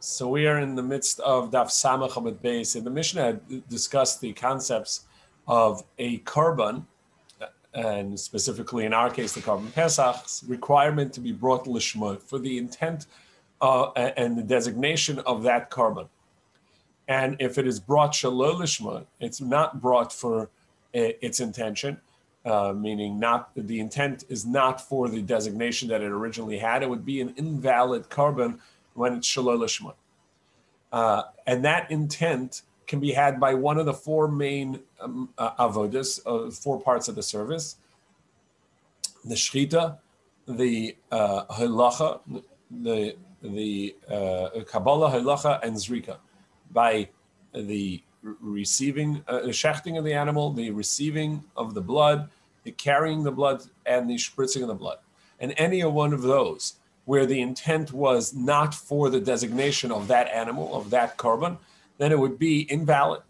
So we are in the midst of Daf Samach Amud Beis, and the Mishnah had discussed the concepts of a korban, and specifically in our case, the korban Pesach's requirement to be brought lishma for the intent and the designation of that korban. And if it is brought shelo lishma, it's not brought for its intention, meaning not the intent is not for the designation that it originally had. It would be an invalid korban when it's shelo lishma. And that intent can be had by one of the four main avodas, four parts of the service: the shechita, the halacha, the kabbalah, halacha, and zrika. By the receiving, shechting of the animal, the receiving of the blood, the carrying the blood, and the spritzing of the blood. And any one of those where the intent was not for the designation of that animal, of that korban, then it would be invalid.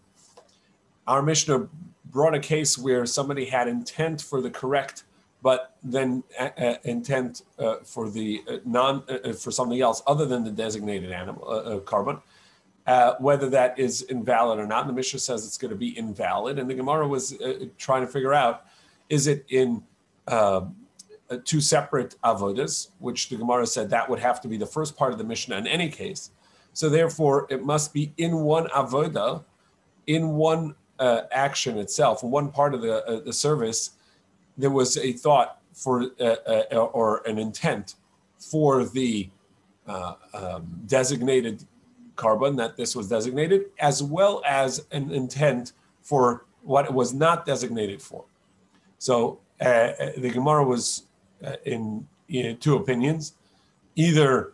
Our Mishnah brought a case where somebody had intent for the correct, but then intent for the non for something else other than the designated animal korban. Whether that is invalid or not, and the Mishnah says it's going to be invalid. And the Gemara was trying to figure out: is it in two separate avodas? Which the Gemara said that would have to be the first part of the Mishnah in any case. So therefore, it must be in one avoda, in one action itself, in one part of the service. There was a thought for or an intent for the designated korban, that this was designated, as well as an intent for what it was not designated for. So the Gemara was in two opinions. Either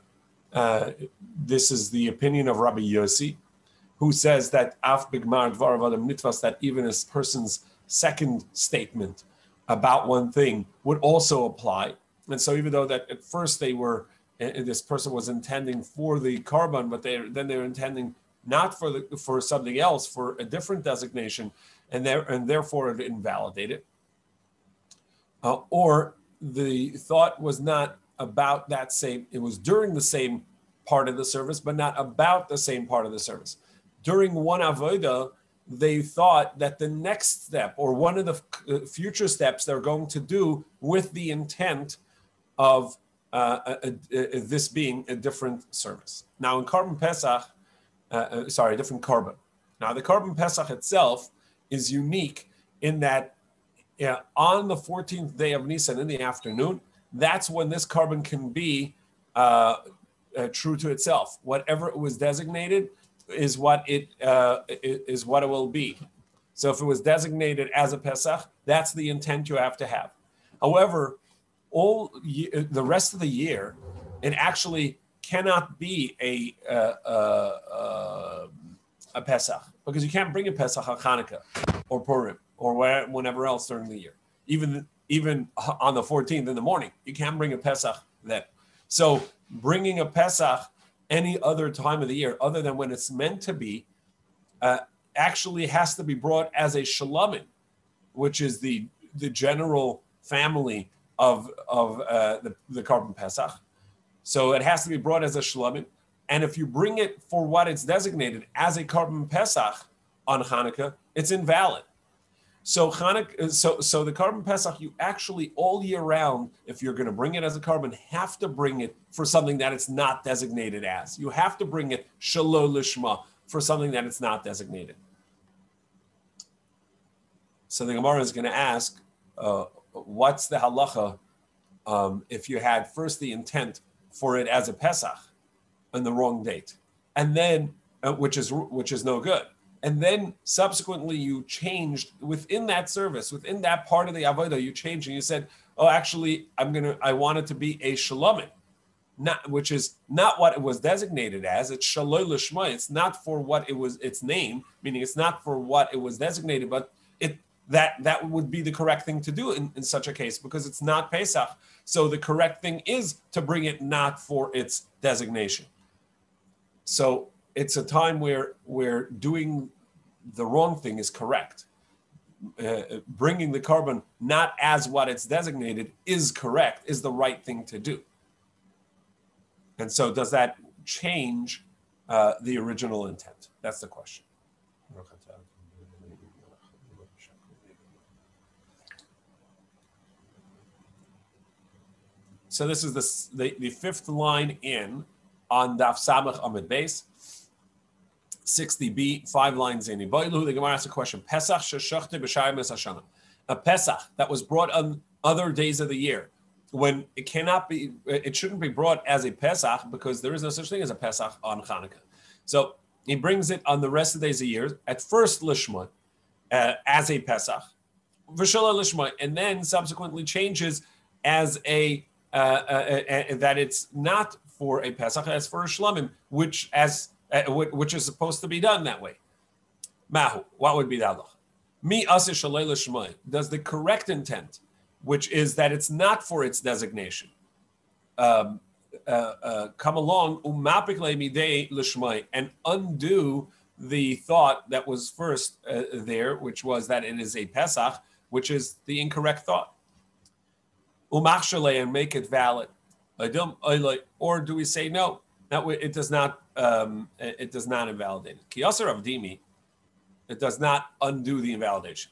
this is the opinion of Rabbi Yossi, who says that af b'gmar dvar adam nitvas, that even a person's second statement about one thing would also apply. And so even though that at first they were and this person was intending for the korban, but they're intending not for for something else, for a different designation, and therefore it invalidated. Or the thought was not about that same; it was during the same part of the service, but not about the same part of the service. During one avoda, they thought that the next step or one of the future steps they're going to do with the intent of this being a different service. Now, in Korban Pesach, a different korban. Now, the Korban Pesach itself is unique in that on the 14th day of Nisan in the afternoon, that's when this korban can be true to itself. Whatever it was designated is what it will be. So, if it was designated as a Pesach, that's the intent you have to have. However, all the rest of the year, it actually cannot be a Pesach, because you can't bring a Pesach on Hanukkah or Purim or whenever else during the year. Even on the 14th in the morning, you can't bring a Pesach then. So bringing a Pesach any other time of the year, other than when it's meant to be, actually has to be brought as a shalamin, which is the general family of the Korban Pesach. So it has to be brought as a shlamim. And if you bring it for what it's designated as a Korban Pesach on Hanukkah, it's invalid. So Hanukkah, so the Korban Pesach, you actually all year round, if you're going to bring it as a Korban, have to bring it for something that it's not designated as. You have to bring it shelo lishma for something that it's not designated. So the Gemara is going to ask, what's the halacha if you had first the intent for it as a Pesach on the wrong date, and then which is no good, and then subsequently you changed within that service, within that part of the avodah, you changed and you said, oh, actually, I want it to be a shalamin, which is not what it was designated as. It's shelo lishma. It's not for what it was its name, meaning it's not for what it was designated, but it. That would be the correct thing to do in such a case, because it's not Pesach. So the correct thing is to bring it not for its designation. So it's a time where doing the wrong thing is correct. Bringing the korban not as what it's designated is correct, is the right thing to do. And so does that change the original intent? That's the question. So this is the fifth line in on Daf Samach Amid Beis, 60b, 5 lines in. The Gemara asks a question: Pesach sheshachte b'shayim es hashana, a Pesach that was brought on other days of the year, when it cannot be, it shouldn't be brought as a Pesach because there is no such thing as a Pesach on Hanukkah. So he brings it on the rest of the days of the year. At first lishma, as a Pesach, v'shala lishma, and then subsequently changes as a that it's not for a Pesach, as for a Shlamim, which is supposed to be done that way. Mahu, what would be the halacha? Mi aseh shalei lishma, does the correct intent, which is that it's not for its designation, come along umapik leimidei lishma, and undo the thought that was first there, which was that it is a Pesach, which is the incorrect thought. And make it valid, or do we say no? That way, it does not invalidate it. Kiyasar avdimi, it does not undo the invalidation.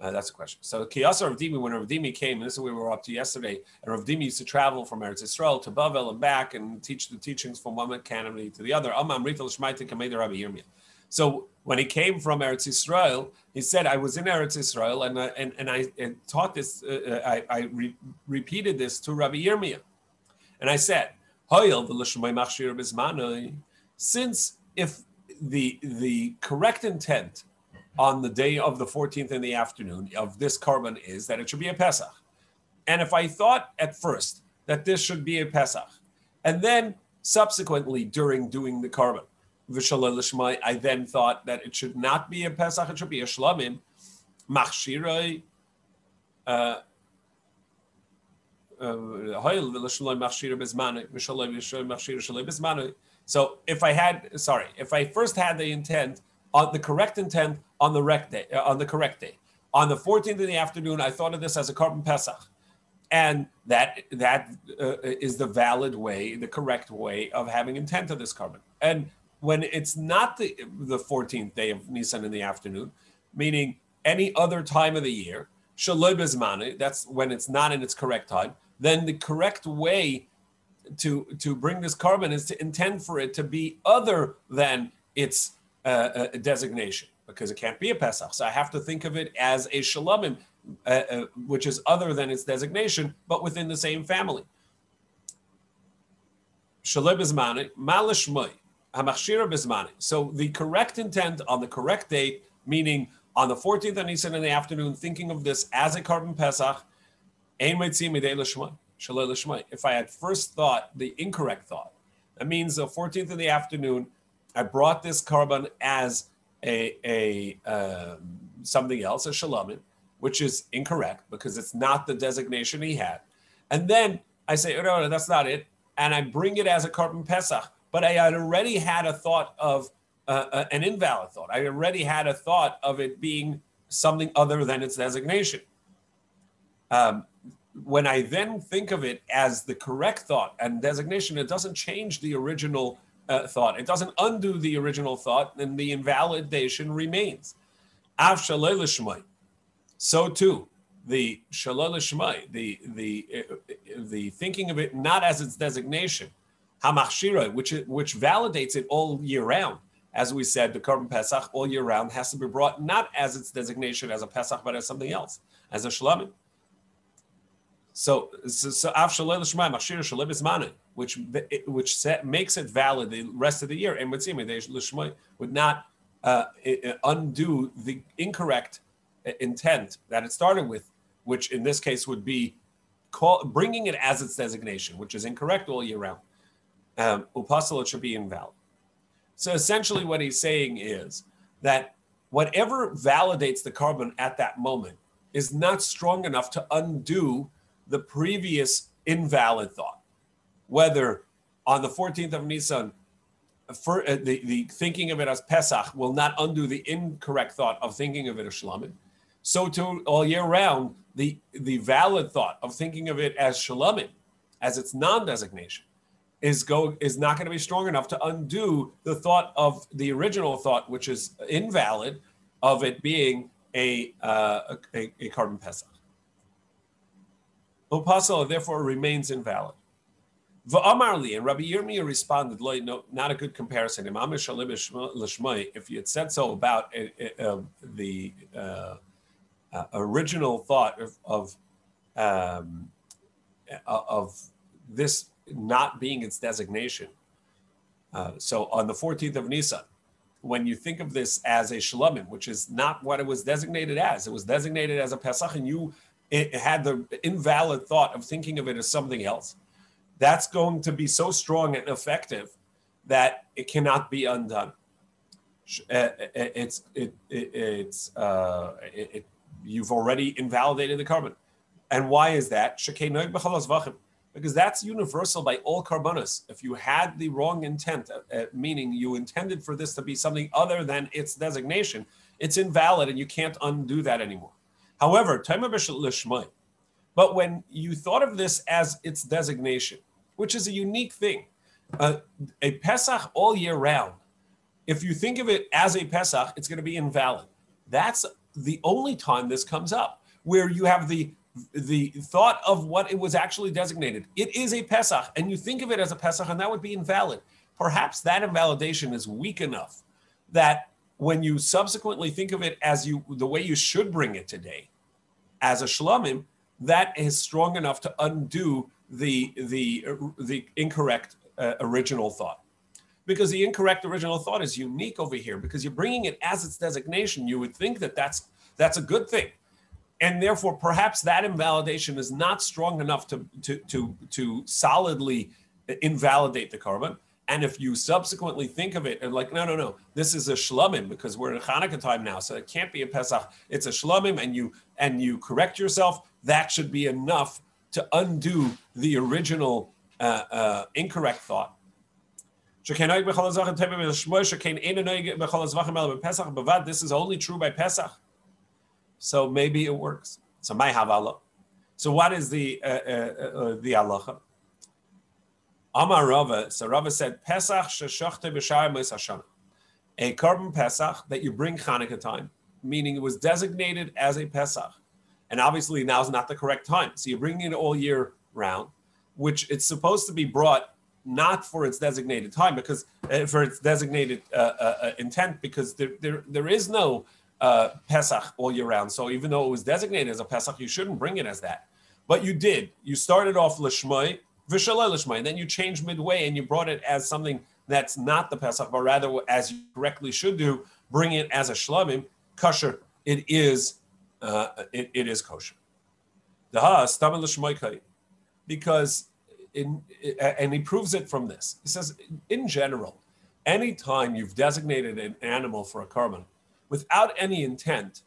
That's the question. So Kiyasar avdimi, when avdimi came, and this is what we were up to yesterday. And avdimi used to travel from Eretz Yisrael to Bavel and back and teach the teachings from one community to the other. So when he came from Eretz Yisrael, he said, I was in Eretz Yisrael and I taught this, I repeated this to Rabbi Yirmiyah. And I said, since if the correct intent on the day of the 14th in the afternoon of this Karban is that it should be a Pesach, and if I thought at first that this should be a Pesach, and then subsequently during doing the Karban, I then thought that it should not be a Pesach, it should be a Shlamim. Machshirai, so if I first had the intent, on the correct intent on the correct day, on the 14th in the afternoon, I thought of this as a Korban Pesach, and that is the valid way, the correct way of having intent of this Korban. And when it's not the 14th day of Nisan in the afternoon, meaning any other time of the year, shaloi bezmanu, that's when it's not in its correct time, then the correct way to bring this Korban is to intend for it to be other than its designation, because it can't be a Pesach. So I have to think of it as a Shlamim, which is other than its designation, but within the same family. Shaloi bezmanu, ma lishmoi. So the correct intent on the correct date, meaning on the 14th of Nisan in the afternoon, thinking of this as a Korban Pesach, if I had first thought the incorrect thought, that means the 14th in the afternoon, I brought this Korban as something else, a Shlamim, which is incorrect because it's not the designation he had. And then I say, oh, no, that's not it. And I bring it as a Korban Pesach. But I had already had a thought of an invalid thought. I already had a thought of it being something other than its designation. When I then think of it as the correct thought and designation, it doesn't change the original thought. It doesn't undo the original thought, and the invalidation remains. Av shalei lishmai. So too, the shalei lishmai, the thinking of it not as its designation, Hamachshira, which validates it all year round. As we said, the Korban Pesach all year round has to be brought not as its designation as a Pesach, but as something else, as a Shlamim. So Av Shalei L'Shmai, Machshira Shalei B'Zmanu, which makes it valid the rest of the year. And would not undo the incorrect intent that it started with, which in this case would be bringing it as its designation, which is incorrect all year round. Upasala should be invalid. So essentially what he's saying is that whatever validates the Korban at that moment is not strong enough to undo the previous invalid thought. Whether on the 14th of Nisan, the thinking of it as Pesach will not undo the incorrect thought of thinking of it as Shlamim. So too, all year round, the valid thought of thinking of it as Shlamim, as its non-designation, is not going to be strong enough to undo the thought of the original thought, which is invalid, of it being a carbon pesach. The pasal therefore remains invalid. V'amarli, and Rabbi Yirmiyah responded, no, not a good comparison. If you had said so about the original thought of this not being its designation. So on the 14th of Nisan, when you think of this as a shlamim, which is not what it was designated as, it was designated as a Pesach, and it had the invalid thought of thinking of it as something else. That's going to be so strong and effective that it cannot be undone. You've already invalidated the carbon. And why is that? Because that's universal by all carbonos. If you had the wrong intent, meaning you intended for this to be something other than its designation, it's invalid and you can't undo that anymore. However, but when you thought of this as its designation, which is a unique thing, a Pesach all year round, if you think of it as a Pesach, it's going to be invalid. That's the only time this comes up, where you have the thought of what it was actually designated. It is a Pesach, and you think of it as a Pesach, and that would be invalid. Perhaps that invalidation is weak enough that when you subsequently think of it as the way you should bring it today, as a shlamim, that is strong enough to undo the incorrect original thought. Because the incorrect original thought is unique over here, because you're bringing it as its designation. You would think that that's a good thing. And therefore, perhaps that invalidation is not strong enough to solidly invalidate the carbon. And if you subsequently think of it and like, no, this is a shlamim because we're in Hanukkah time now, so it can't be a Pesach. It's a shlamim, and you correct yourself. That should be enough to undo the original incorrect thought. This is only true by Pesach. So maybe it works. So my havala. So what is the halacha? Amar Rava. So Rava said, Pesach sheshochte b'shar Mois Hashanah, a carbon Pesach that you bring Hanukkah time, meaning it was designated as a Pesach, and obviously now is not the correct time. So you're bringing it all year round, which it's supposed to be brought not for its designated time, because for its designated intent, because there is no Pesach all year round. So even though it was designated as a Pesach, you shouldn't bring it as that. But you did. You started off Lishmai, Vishalai Lishmai, and then you changed midway and you brought it as something that's not the Pesach, but rather, as you correctly should do, bring it as a Shlamim, Kasher. It is kosher. Because, and he proves it from this. He says, in general, anytime you've designated an animal for a carbon, without any intent,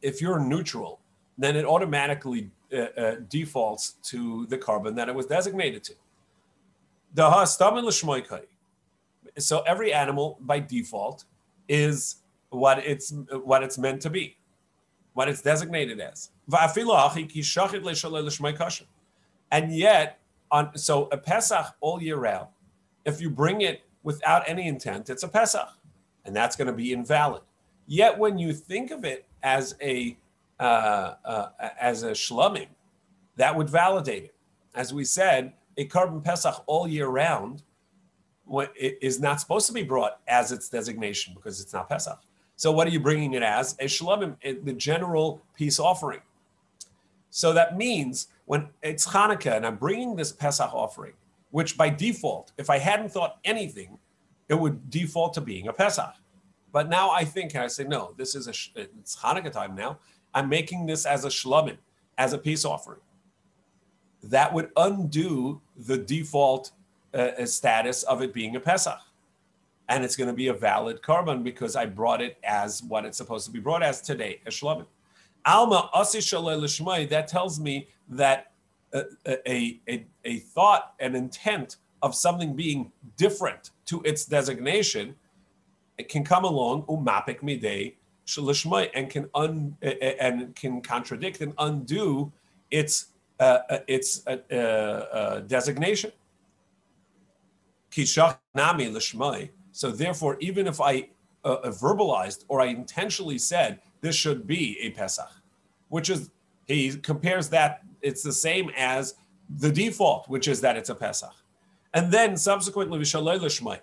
if you're neutral, then it automatically defaults to the carbon that it was designated to. So every animal by default is what it's meant to be, what it's designated as. And yet, so a Pesach all year round, if you bring it without any intent, it's a Pesach. And that's going to be invalid. Yet, when you think of it as a shlamim, that would validate it. As we said, a carbon Pesach all year round is not supposed to be brought as its designation because it's not Pesach. So, what are you bringing it as? A shlamim, the general peace offering. So that means when it's Hanukkah and I'm bringing this Pesach offering, which by default, if I hadn't thought anything, it would default to being a Pesach. But now I think, and I say, no, this is it's Hanukkah time now. I'm making this as a shlamim, as a peace offering. That would undo the default status of it being a Pesach. And it's going to be a valid carbon because I brought it as what it's supposed to be brought as today, a shlamim. Alma asi shalei lishmai, that tells me that a thought, an intent of something being different to its designation, it can come along umapik midei shalishmai and can contradict and undo its designation. So therefore, even if I verbalized or I intentionally said, this should be a Pesach, which is, he compares that, it's the same as the default, which is that it's a Pesach. And then subsequently,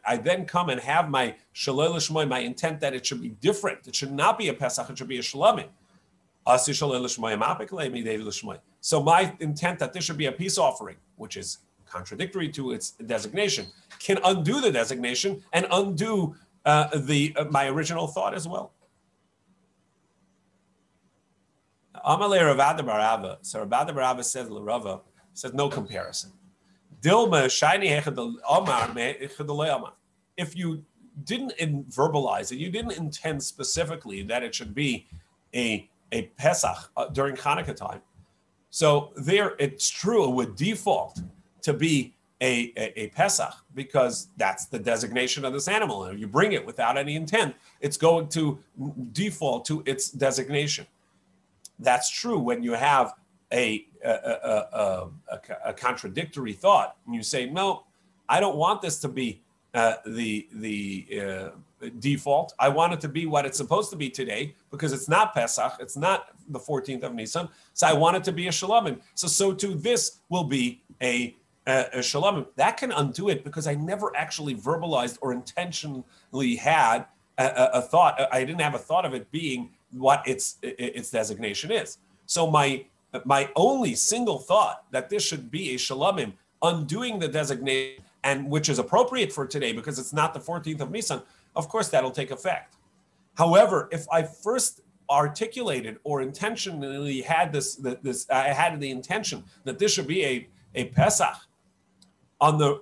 I then come and have my Shalei L'Shmai, my intent that it should be different. It should not be a Pesach, it should be a Shlamim. So my intent that this should be a peace offering, which is contradictory to its designation, can undo the designation and undo my original thought as well. Amalei Rav Ada Bar Ava. So Rav Ada Bar Ava says no comparison. Dilma shiny hechadolei amar. If you didn't verbalize it, you didn't intend specifically that it should be a Pesach during Hanukkah time. So there, it's true. It would default to be a Pesach because that's the designation of this animal. And if you bring it without any intent, it's going to default to its designation. That's true when you have a contradictory thought and you say, no, I don't want this to be the default. I want it to be what it's supposed to be today because it's not Pesach. It's not the 14th of Nisan. So I want it to be a Shalomim. So too this will be a Shalomim. That can undo it because I never actually verbalized or intentionally had a thought. I didn't have a thought of it being what its designation is. So my only single thought that this should be a Shalomim, undoing the designation, and which is appropriate for today because it's not the 14th of Nisan, of course that'll take effect. However, if I first articulated or intentionally had I had the intention that this should be a Pesach during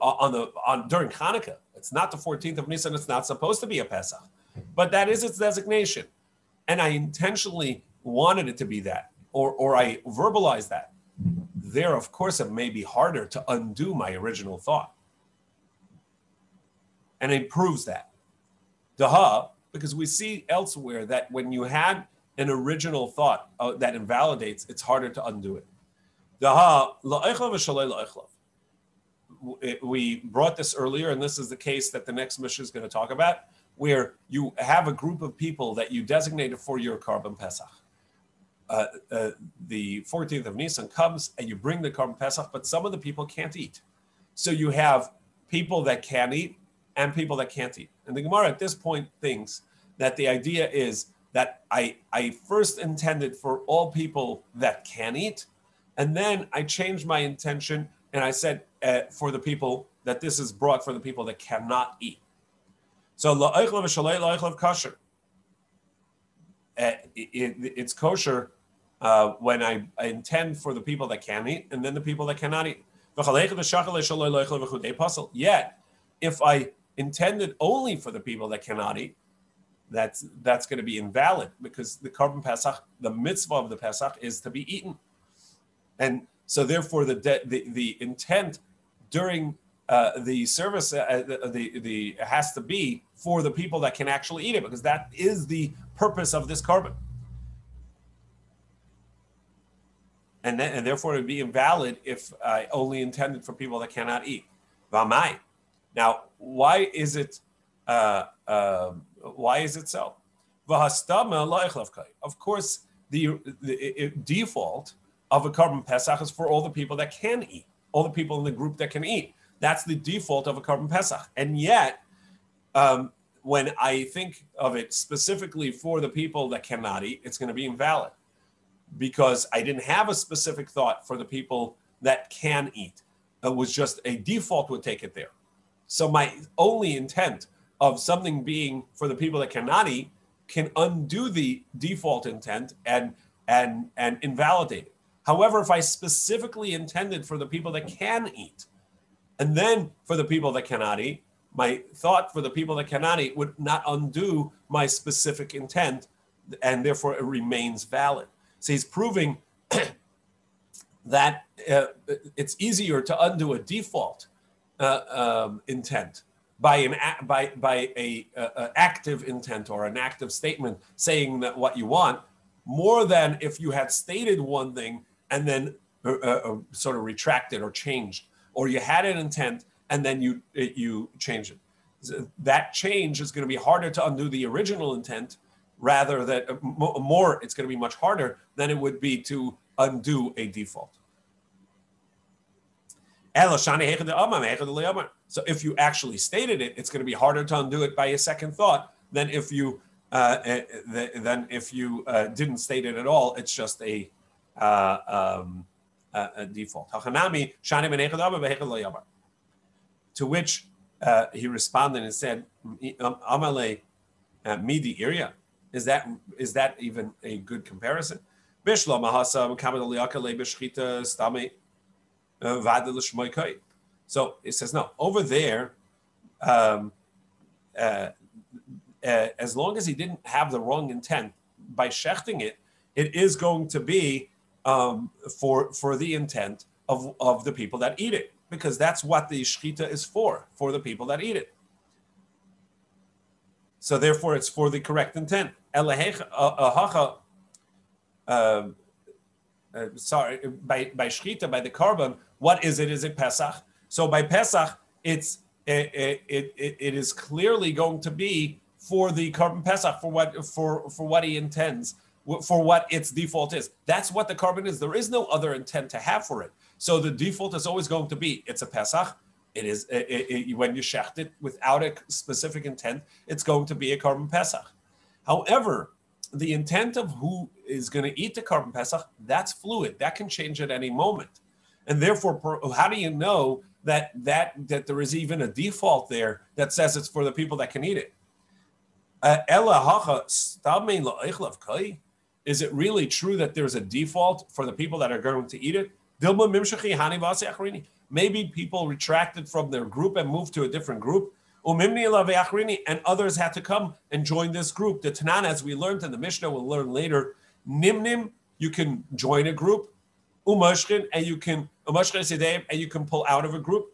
Hanukkah. It's not the 14th of Nisan. It's not supposed to be a Pesach, but that is its designation. And I intentionally wanted it to be that, or I verbalized that. There, of course, it may be harder to undo my original thought. And it proves that. Daha, because we see elsewhere that when you had an original thought that invalidates, it's harder to undo it. Daha, la'echlav v'shalei la'echlav. We brought this earlier, and this is the case that the next Mishnah is going to talk about, where you have a group of people that you designated for your Karban Pesach. The 14th of Nisan comes and you bring the Karban Pesach, but some of the people can't eat. So you have people that can eat and people that can't eat. And the Gemara at this point thinks that the idea is that I first intended for all people that can eat, and then I changed my intention and I said for the people that this is brought for the people that cannot eat. So la'echlav v'shalei la'echlav kosher. It's kosher when I intend for the people that can eat and then the people that cannot eat. Yet, if I intended only for the people that cannot eat, that's going to be invalid because the Karban Pesach, the mitzvah of the Pesach, is to be eaten, and so therefore the intent during the service has to be for the people that can actually eat it because that is the purpose of this carbon, and therefore it would be invalid if I only intended for people that cannot eat. Vamai. Now, why is it so? Of course, the default of a Karban Pesach is for all the people that can eat, all the people in the group that can eat. That's the default of a Karban Pesach. And yet, when I think of it specifically for the people that cannot eat, it's going to be invalid because I didn't have a specific thought for the people that can eat. It was just a default would take it there. So my only intent of something being for the people that cannot eat can undo the default intent and invalidate it. However, if I specifically intended for the people that can eat, and then for the people that cannot eat, my thought for the people that cannot eat would not undo my specific intent, and therefore it remains valid. So he's proving that it's easier to undo a default intent by an active intent or an active statement saying that what you want, more than if you had stated one thing and then sort of retracted or changed. Or you had an intent and then you change it. That change is going to be harder to undo the original intent, rather than more, it's going to be much harder than it would be to undo a default. So if you actually stated it, it's going to be harder to undo it by a second thought than if you didn't state it at all. It's just a default. To which he responded and said, Amale midi iria. Is that even a good comparison? So it says no. Over there, as long as he didn't have the wrong intent by shechting it, it is going to be for the intent of the people that eat it, because that's what the shechita is for the people that eat it. So therefore, it's for the correct intent. By shechita, by the carbon, what is it? Is it Pesach? So by Pesach, it is clearly going to be for the carbon Pesach, for what he intends, for what its default is. That's what the carbon is. There is no other intent to have for it. So the default is always going to be it's a Pesach. It is when you shecht it without a specific intent, it's going to be a carbon Pesach. However, the intent of who is going to eat the carbon Pesach, that's fluid. That can change at any moment. And therefore, how do you know that there is even a default there that says it's for the people that can eat it? Is it really true that there's a default for the people that are going to eat it? Maybe people retracted from their group and moved to a different group, and others had to come and join this group. The Tanan, as we learned in the Mishnah, we'll learn later, Nimnim, you can join a group, and you can pull out of a group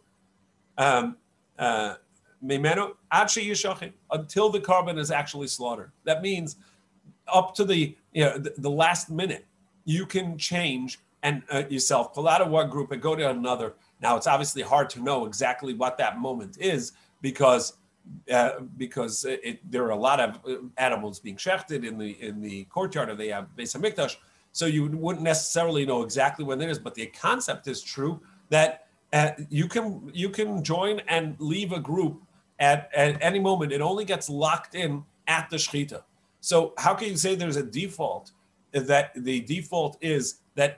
until the carbon is actually slaughtered. That means up to the last minute, you can change and yourself, pull out of one group and go to another. Now, it's obviously hard to know exactly what that moment is, because there are a lot of animals being shechted in the courtyard of the Beis Hamikdash, so you wouldn't necessarily know exactly when it is. But the concept is true that you can join and leave a group at any moment. It only gets locked in at the shechita. So how can you say there's a default? That the default is that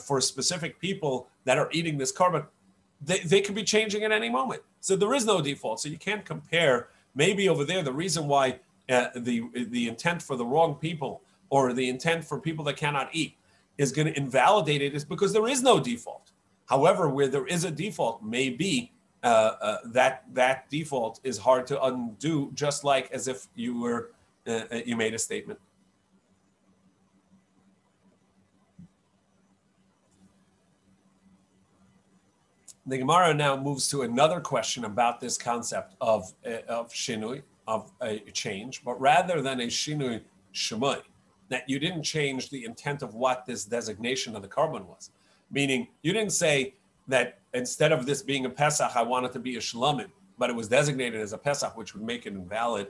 for specific people that are eating this carbon, they could be changing at any moment. So there is no default. So you can't compare. Maybe over there, the reason why the intent for the wrong people or the intent for people that cannot eat is going to invalidate it is because there is no default. However, where there is a default, maybe that default is hard to undo, just like as if you made a statement. The Gemara now moves to another question about this concept of shinui, of a change, but rather than a shinui shemai, that you didn't change the intent of what this designation of the carbon was. Meaning, you didn't say that instead of this being a Pesach, I want it to be a shlamim, but it was designated as a Pesach, which would make it invalid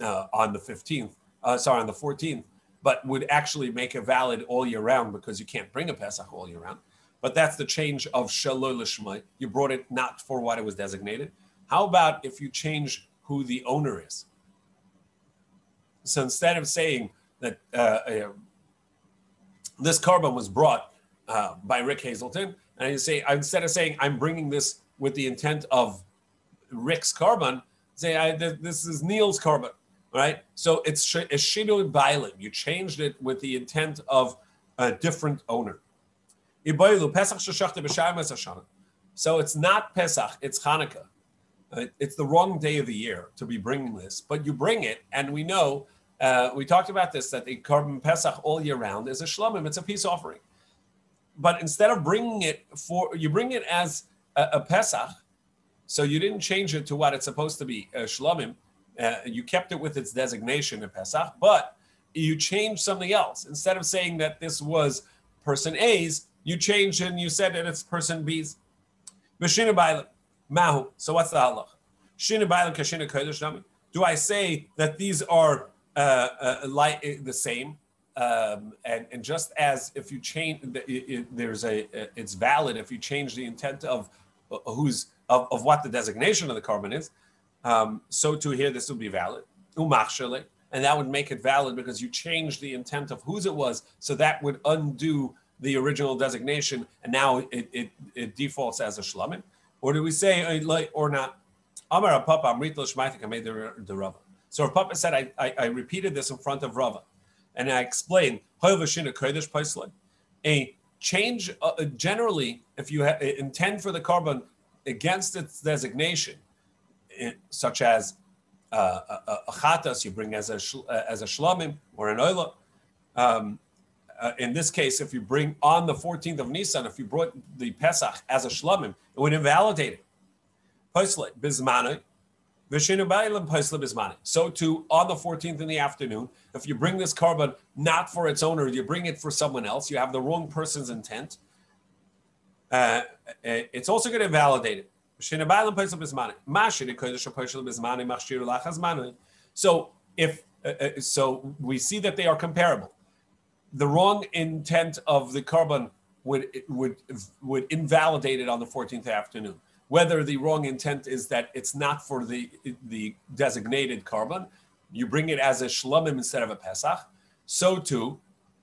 on the 14th, but would actually make it valid all year round because you can't bring a Pesach all year round. But that's the change of shelo l'shmai. You brought it not for what it was designated. How about if you change who the owner is? So instead of saying that this carbon was brought by Rick Hazelton, and you say, instead of saying I'm bringing this with the intent of Rick's carbon, say this is Neil's carbon, right? So it's shino bailim. You changed it with the intent of a different owner. So it's not Pesach, it's Hanukkah. It's the wrong day of the year to be bringing this, but you bring it, and we know, we talked about this, that the Korban Pesach all year round is a shlamim, it's a peace offering. But instead of bringing it you bring it as a Pesach, so you didn't change it to what it's supposed to be, a shlamim. You kept it with its designation of Pesach, but you changed something else. Instead of saying that this was person A's, you changed and you said that it's person B's. Mahu. So what's the halach? Shina Bailam Kashina Kodesh Nami. Do I say that these are the same? And just as if you change, it's valid if you change the intent of who's of what the designation of the carbon is. So to here, this would be valid. Umachshele, and that would make it valid because you changed the intent of whose it was. So that would undo the original designation, and now it defaults as a shlamim. Or do we say or not? Amar Papa Amritl Shmaitik made the Rava. So Papa said, I repeated this in front of Rava, and I explained a change. Generally, if you intend for the carbon against its designation, such as a chatas, you bring as a shlamim or an oila. In this case, if you bring on the 14th of Nisan, if you brought the Pesach as a shlamim, it would invalidate it. So too, on the 14th in the afternoon, if you bring this carbon not for its owner, you bring it for someone else, you have the wrong person's intent, it's also going to invalidate it. So so we see that they are comparable. The wrong intent of the carbon would invalidate it on the 14th afternoon. Whether the wrong intent is that it's not for the designated carbon, you bring it as a shlamim instead of a pesach. So too,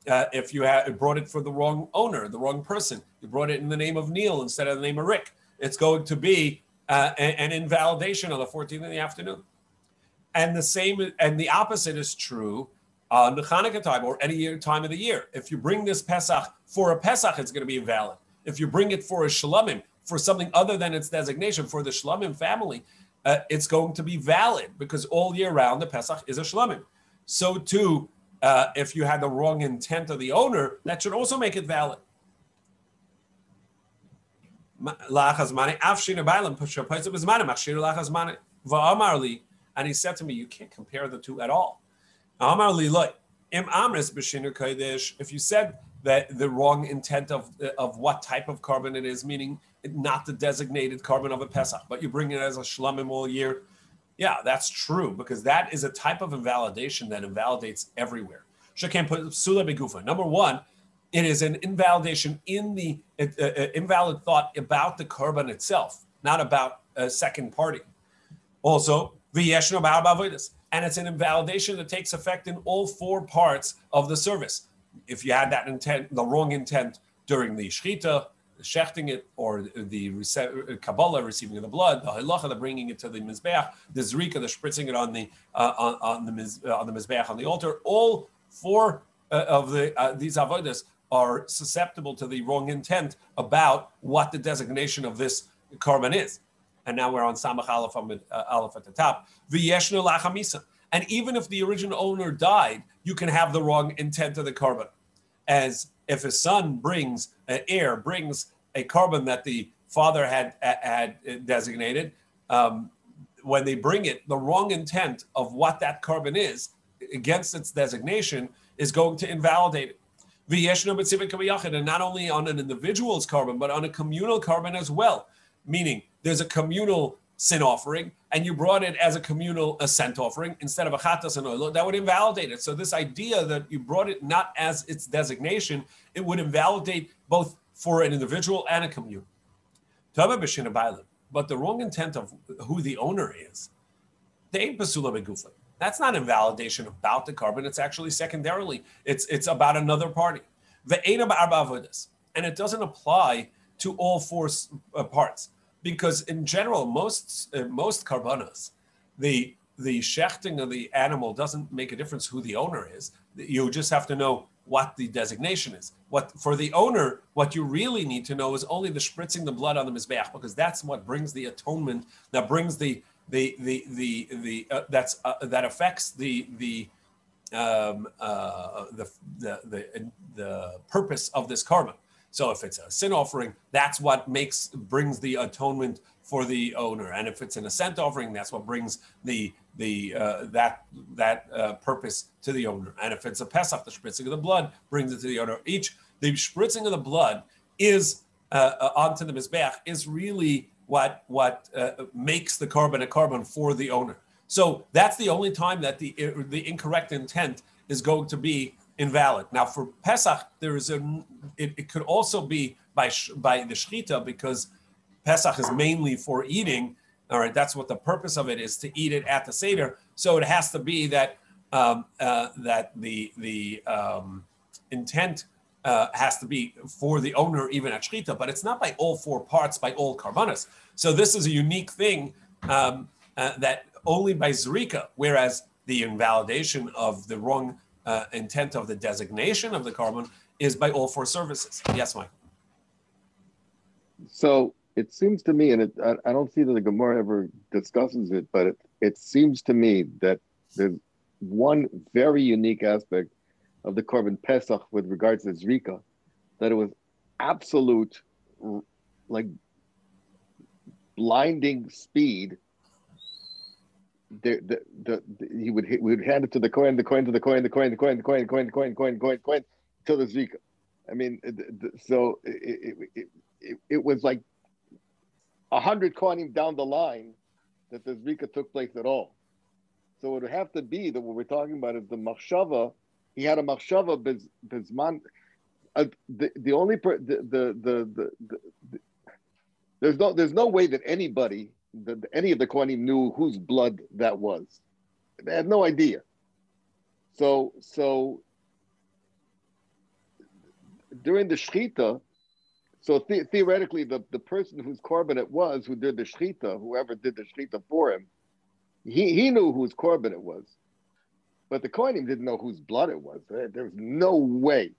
if you brought it for the wrong owner, the wrong person, you brought it in the name of Neil instead of the name of Rick, it's going to be an invalidation on the 14th in the afternoon. And the same, and the opposite is true on the Hanukkah time or any time of the year. If you bring this pesach for a pesach, it's going to be invalid. If you bring it for a shlamim, for something other than its designation, for the shlamim family, it's going to be valid because all year round the Pesach is a shlamim. So too, if you had the wrong intent of the owner, that should also make it valid. And he said to me, you can't compare the two at all. If you said that the wrong intent of what type of carbon it is, meaning not the designated carbon of a Pesach, but you bring it as a shlamim all year. Yeah, that's true, because that is a type of invalidation that invalidates everywhere. Number one, it is an invalidation in the invalid thought about the carbon itself, not about a second party. Also, and it's an invalidation that takes effect in all four parts of the service. If you had that intent, the wrong intent during the shechita, shechting it, or the Kabbalah, receiving of the blood, the halacha, the bringing it to the mizbeach, the zrika, the spritzing it on the mizbeach, on the altar, all four of these avodas are susceptible to the wrong intent about what the designation of this carbon is. And now we're on Samach Aleph at the top. V'yeshnu lachamisa. And even if the original owner died, you can have the wrong intent of the carbon. As if a son brings, an heir brings a carbon that the father had designated, when they bring it, the wrong intent of what that carbon is against its designation is going to invalidate it. And not only on an individual's carbon, but on a communal carbon as well. Meaning there's a communal sin offering, and you brought it as a communal ascent offering instead of a chatas and oilo, that would invalidate it. So this idea that you brought it not as its designation, it would invalidate both for an individual and a communal. But the wrong intent of who the owner is, that's not invalidation about the carbon. It's actually secondarily. It's about another party. And it doesn't apply to all four parts. Because in general, most karbanos, the shechting of the animal doesn't make a difference who the owner is. You just have to know what the designation is. What for the owner, what you really need to know is only the spritzing the blood on the mizbeach, because that's what brings the atonement, that brings that affects the purpose of this carbon. So if it's a sin offering, that's what brings the atonement for the owner, and if it's an ascent offering, that's what brings that purpose to the owner, and if it's a pesach, the spritzing of the blood brings it to the owner. The spritzing of the blood is onto the mizbeach is really what makes the korban a korban for the owner. So that's the only time that the incorrect intent is going to be invalid. Now for Pesach, there is it could also be by the shechita, because Pesach is mainly for eating. All right, that's what the purpose of it is, to eat it at the Seder. So it has to be that the intent has to be for the owner even at shechita, but it's not by all four parts, by all karbanos. So this is a unique thing that only by zrika, whereas the invalidation of the wrong intent of the designation of the korban is by all four services. Yes, Michael. So it seems to me, and I don't see that the Gemara ever discusses it, but it seems to me that there's one very unique aspect of the Korban Pesach with regards to Zrika, that it was absolute, like, blinding speed. He would hand it to the Kohen, the Kohen, till the Zrika. I mean, so it was like 100 kohanim down the line that the Zrika took place at all. So it would have to be that what we're talking about is the machshava. He had a machshava bezman. There's no way that anybody, any of the kohanim knew whose blood that was. They had no idea. So during the shechita, so theoretically, the person whose korban it was, who did the shechita, whoever did the shechita for him, he knew whose korban it was. But the kohanim didn't know whose blood it was. There was no way.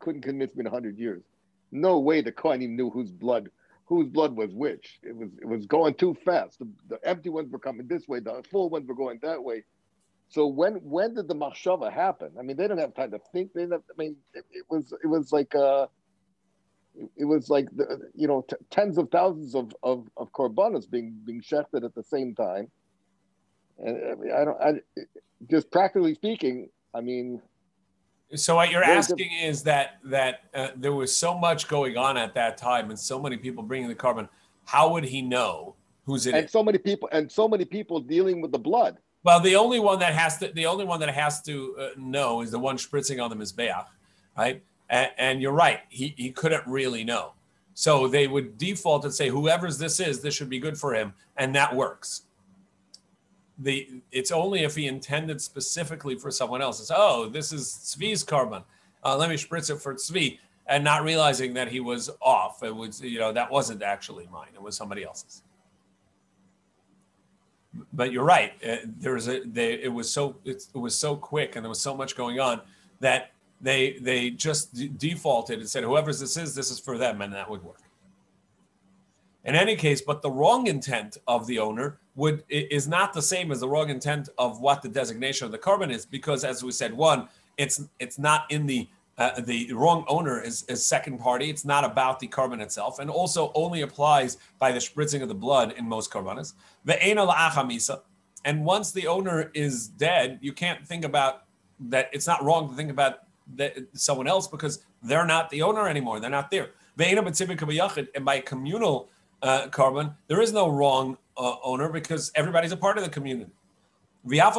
Couldn't convince me in 100 years. No way the kohanim knew whose blood was which. It was going too fast. The empty ones were coming this way. The full ones were going that way. So when did the machshava happen? I mean, they didn't have time to think. It was like tens of thousands of korbanos being shechted at the same time, and just practically speaking, I mean. So what you're asking is that there was so much going on at that time, and so many people bringing the korban. How would he know who's in it? And so many people dealing with the blood. Well, the only one that has to know is the one spritzing on the mizbeach, right? And you're right, he couldn't really know. So they would default and say, whoever's this is, this should be good for him, and that works. It's only if he intended specifically for someone else. It's, oh, this is Tzvi's korban. Let me spritz it for Tzvi, and not realizing that he was off. It was, that wasn't actually mine. It was somebody else's. But you're right. It was so quick, and there was so much going on that they just defaulted and said, whoever's this is for them, and that would work. In any case, but the wrong intent of the owner is not the same as the wrong intent of what the designation of the korban is, because as we said, one, it's not in the wrong owner is second party. It's not about the korban itself, and also only applies by the spritzing of the blood in most korbanos. Ve'ena la'acha misa, and once the owner is dead, you can't think about that. It's not wrong to think about someone else, because they're not the owner anymore. They're not there. And by communal korban, there is no wrong owner, because everybody's a part of the community. And even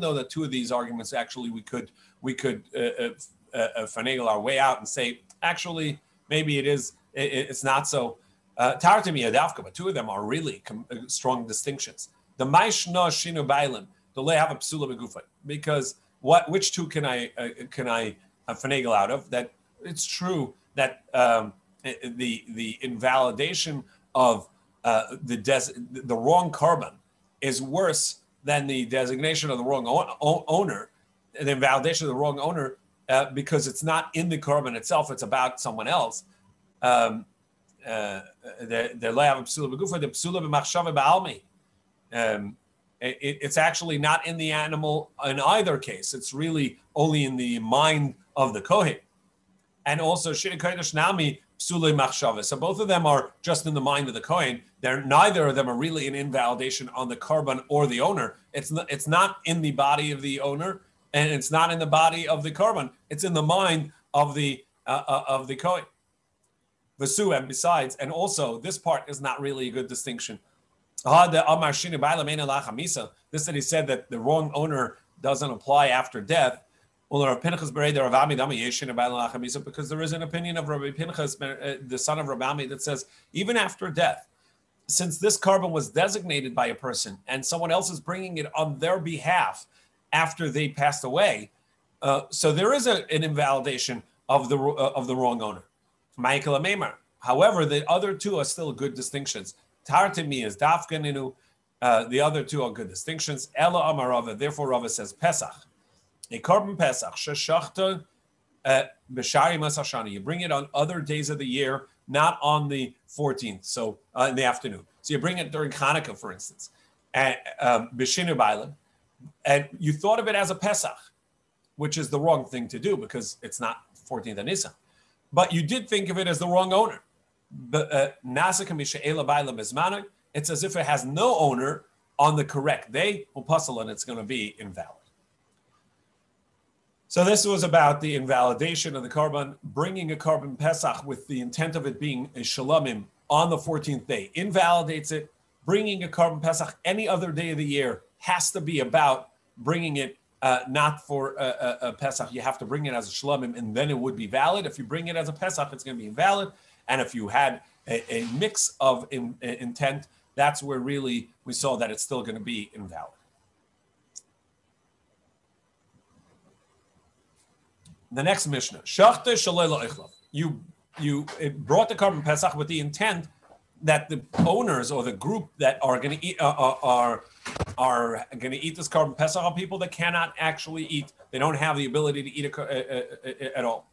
though the two of these arguments, actually, we could finagle our way out and say, actually, maybe it's not so. But two of them are really strong distinctions. Because which two can I finagle out of? That it's true that the invalidation of the wrong korban is worse than the designation of the wrong owner, the invalidation of the wrong owner, because it's not in the korban itself; it's about someone else. It's actually not in the animal in either case. It's really only in the mind of the kohen. And also, so both of them are just in the mind of the kohen. Neither of them are really an invalidation on the korban or the owner. It's not in the body of the owner, and it's not in the body of the korban. It's in the mind of the kohen. Vesu, and besides, and also, this part is not really a good distinction. This that he said that the wrong owner doesn't apply after death, because there is an opinion of Rabbi Pinchas, the son of Rabbi Ami, that says, even after death, since this carbon was designated by a person and someone else is bringing it on their behalf after they passed away, so there is an invalidation of the wrong owner. Michael Amemar. However, the other two are still good distinctions. Tartimi is Dafkaninu. The other two are good distinctions. Ella Amarava. Therefore, Rava says Pesach. A carbon Pesach. Sheshachta b'shari masashani. You bring it on other days of the year, not on the 14th. So in the afternoon. So you bring it during Hanukkah, for instance, and b'shinu b'aylan, and you thought of it as a Pesach, which is the wrong thing to do because it's not 14th of Nisan. But you did think of it as the wrong owner. It's as if it has no owner on the correct day, and it's going to be invalid. So this was about the invalidation of the carbon, bringing a carbon Pesach with the intent of it being a Shalomim on the 14th day. Invalidates it. Bringing a carbon Pesach any other day of the year has to be about bringing it not for a Pesach. You have to bring it as a Shlomim, and then it would be valid. If you bring it as a Pesach, it's going to be invalid. And if you had a mix of intent, that's where really we saw that it's still going to be invalid. The next Mishnah. Shachte shalei lo ichlav. You brought the carbon Pesach with the intent that the owners or the group that are going to eat are going to eat this carbon Pesach are people that cannot actually eat. They don't have the ability to eat at all.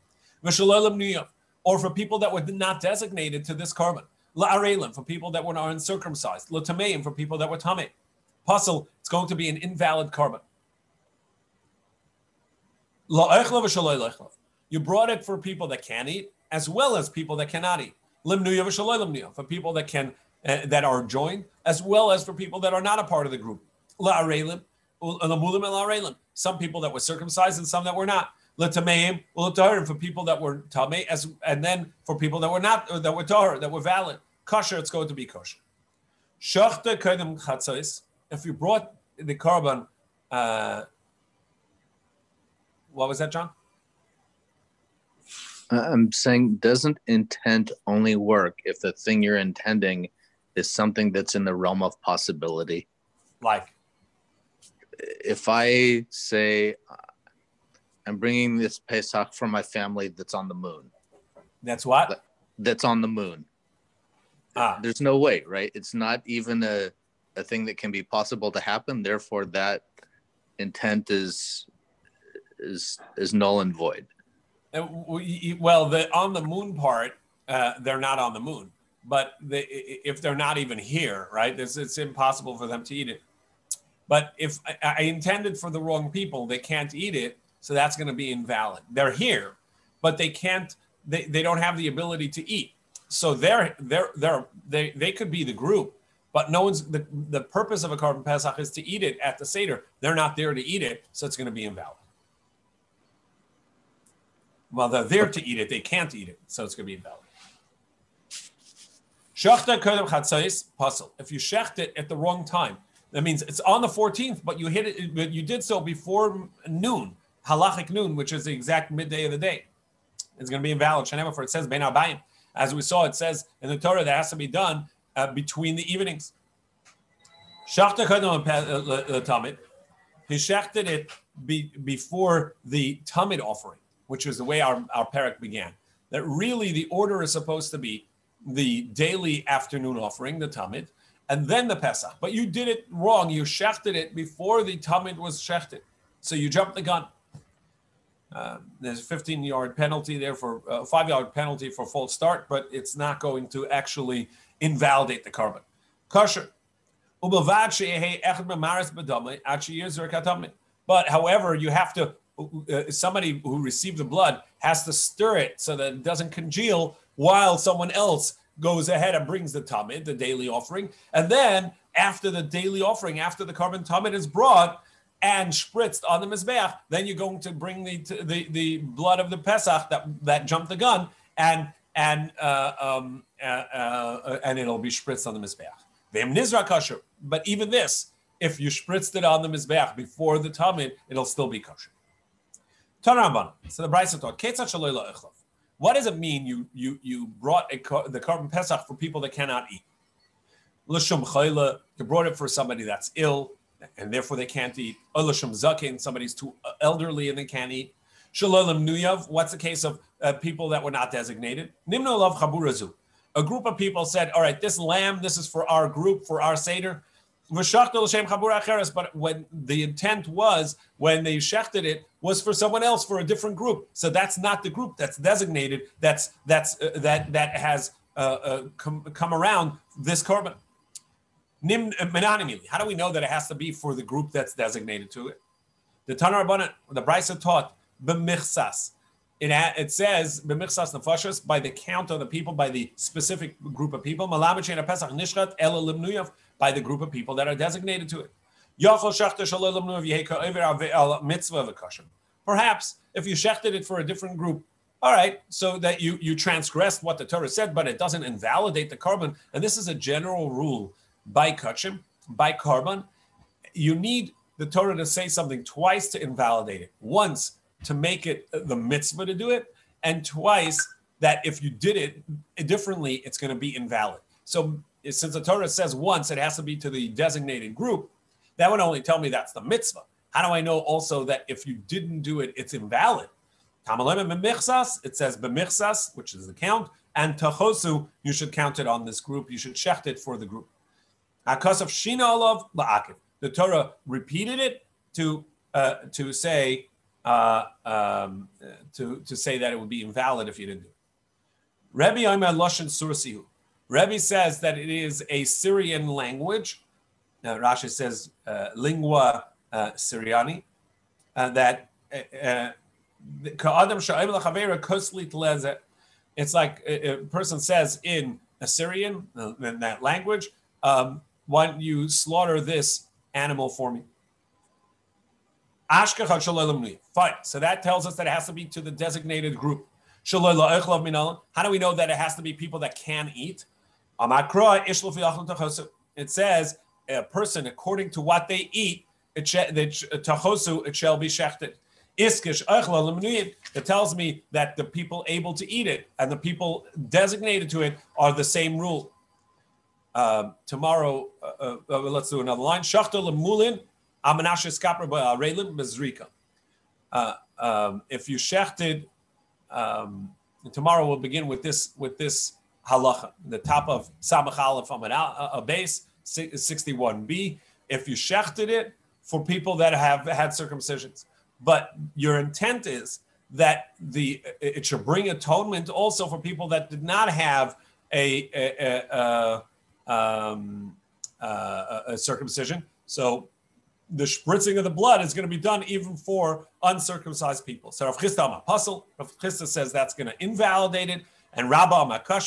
Or for people that were not designated to this carbon. For people that were uncircumcised. For people that were tamei. Puzzle, it's going to be an invalid carbon. You brought it for people that can eat as well as people that cannot eat. For people that can that are joined, as well as for people that are not a part of the group. Some people that were circumcised and some that were not. For people that were tamei, and then for people that were not, or that were tahor, that were valid. Kosher, it's going to be kosher. If you brought the korban, what was that, John? I'm saying, doesn't intent only work if the thing you're intending is something that's in the realm of possibility? Like? If I say, I'm bringing this Pesach for my family that's on the moon. That's what? That's on the moon. There's no way, right? It's not even a thing that can be possible to happen. Therefore, that intent is null and void. Well, the on the moon part, they're not on the moon. But if they're not even here, right, it's impossible for them to eat it. But if I intended for the wrong people, they can't eat it, so that's going to be invalid. They're here, but they can't. They don't have the ability to eat. So they could be the group, but no one's the purpose of a carbon Pesach is to eat it at the Seder. They're not there to eat it, so it's going to be invalid. Well, they're there to eat it. They can't eat it, so it's going to be invalid. Shechta kodem chatzais puzzle. If you shecht it at the wrong time, that means it's on the 14th, but you hit it. But you did so before noon, halachic noon, which is the exact midday of the day. It's going to be invalid. Shenema, for it says ben arbayim. As we saw, it says in the Torah that has to be done between the evenings. Shechta kodem tamid. He shechted it before the tamid offering, which is the way our parak began, that really the order is supposed to be the daily afternoon offering, the Tamid, and then the Pesach. But you did it wrong. You shechted it before the Tamid was shechted. So you jumped the gun. There's a 15-yard penalty there for a 5-yard penalty for false start, but it's not going to actually invalidate the carbon. Kosher. But however, you have to somebody who received the blood has to stir it so that it doesn't congeal while someone else goes ahead and brings the tamid, the daily offering. And then after the daily offering, after the carbon tamid is brought and spritzed on the mizbeach, then you're going to bring the blood of the Pesach that jumped the gun and and it'll be spritzed on the mizbeach. But even this, if you spritzed it on the mizbeach before the tamid, it'll still be kosher. Tanamban. So the Brisa taught ketzat shelo la'echlav. What does it mean you brought the korban pesach for people that cannot eat? L'shum chayla, you brought it for somebody that's ill and therefore they can't eat. L'shum zaken, somebody's too elderly and they can't eat. Shalom nuyav, what's the case of people that were not designated? Nimno lav chaburazu. A group of people said, all right, this lamb, this is for our group, for our seder. But when the intent was, when they shechted it, was for someone else, for a different group. So that's not the group that's designated, that has come around this korban. How do we know that it has to be for the group that's designated to it? The Tanar Rabbanan, the Brisa taught, b'michsas. It says b'michsas nefashos, by the count of the people, by the specific group of people. Malamachena pesach nishrat ela limnuyav, by the group of people that are designated to it. Yochol shachta shelo limnuyav yeheika over al mitzvah v'kashem. Perhaps if you shechted it for a different group, all right, so that you transgressed what the Torah said, but it doesn't invalidate the korban. And this is a general rule by kachim, by korban. You need the Torah to say something twice to invalidate it. Once, to make it the mitzvah to do it, and twice, that if you did it differently, it's going to be invalid. So since the Torah says once, it has to be to the designated group, that would only tell me that's the mitzvah. How do I know also that if you didn't do it, it's invalid? It says b'michsas, which is the count, and tachosu, you should count it on this group, you should shecht it for the group. The Torah repeated it to say, to say that it would be invalid if you didn't do it. Rebbe Omer Loshen Sursihu. Rebbe says that it is a Syrian language. Now Rashi says lingua Syriani. That ka'adam sha'ayim l'chaveira koslit leze. It's like a person says in Assyrian, in that language, why don't you slaughter this animal for me? Fine. So that tells us that it has to be to the designated group. How do we know that it has to be people that can eat? It says a person according to what they eat, it shall be shechted. It tells me that the people able to eat it and the people designated to it are the same rule. Tomorrow, let's do another line. If you shechted, tomorrow we'll begin with this halacha, the top of Samach Aleph Amud Aleph, 61b. If you shechted it for people that have had circumcisions, but your intent is that it should bring atonement also for people that did not have a circumcision, so the spritzing of the blood is going to be done even for uncircumcised people. So Rav Chisda says that's going to invalidate it, and Rabba Makash